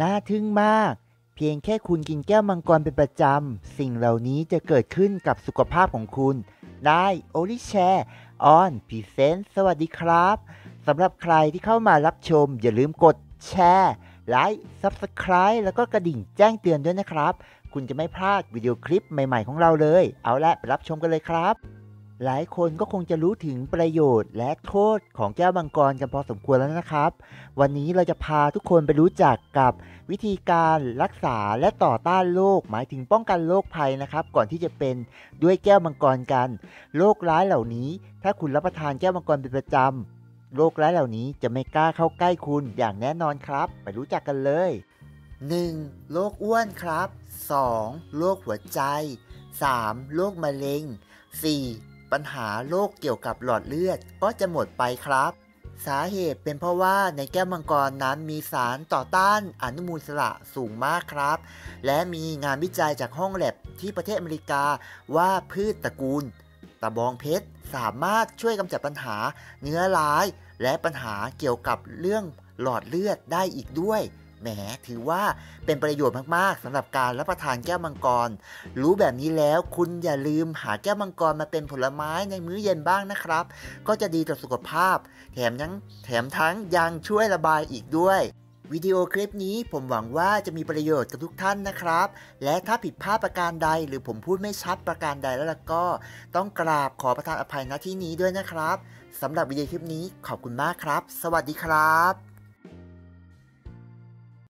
น่าทึ่งมากเพียงแค่คุณกินแก้วมังกรเป็นประจำสิ่งเหล่านี้จะเกิดขึ้นกับสุขภาพของคุณได้โอริแชร์ออนพรีเซนต์สวัสดีครับสำหรับใครที่เข้ามารับชมอย่าลืมกดแชร์ไลค์ Subscribe แล้วก็กระดิ่งแจ้งเตือนด้วยนะครับคุณจะไม่พลาดวิดีโอคลิปใหม่ๆของเราเลยเอาละไปรับชมกันเลยครับหลายคนก็คงจะรู้ถึงประโยชน์และโทษของแก้วมังกรกันพอสมควรแล้วนะครับวันนี้เราจะพาทุกคนไปรู้จักกับวิธีการรักษาและต่อต้านโรคหมายถึงป้องกันโรคภัยนะครับก่อนที่จะเป็นด้วยแก้วมังกรกันโรคร้ายเหล่านี้ถ้าคุณรับประทานแก้วมังกรเป็นประจำโรคร้ายเหล่านี้จะไม่กล้าเข้าใกล้คุณอย่างแน่นอนครับไปรู้จักกันเลย 1. โรคอ้วนครับ 2. โรคหัวใจ 3. โรคมะเร็ง 4.ปัญหาโรคเกี่ยวกับหลอดเลือดก็จะหมดไปครับสาเหตุเป็นเพราะว่าในแก้วมังกรนั้นมีสารต่อต้านอนุมูลอิสระสูงมากครับและมีงานวิจัยจากห้องแลบที่ประเทศอเมริกาว่าพืชตระกูลตะบองเพชรสามารถช่วยกำจัดปัญหาเนื้อร้ายและปัญหาเกี่ยวกับเรื่องหลอดเลือดได้อีกด้วยแหมถือว่าเป็นประโยชน์มากๆสำหรับการรับประทานแก้วมังกรรู้แบบนี้แล้วคุณอย่าลืมหาแก้วมังกรมาเป็นผลไม้ในมื้อเย็นบ้างนะครับก็จะดีต่อสุขภาพแถมทั้งยังช่วยระบายอีกด้วยวิดีโอคลิปนี้ผมหวังว่าจะมีประโยชน์กับทุกท่านนะครับและถ้าผิดพลาดประการใดหรือผมพูดไม่ชัดประการใดแล้วก็ต้องกราบขอประทานอภัยณที่นี้ด้วยนะครับสำหรับวิดีโอคลิปนี้ขอบคุณมากครับสวัสดีครับ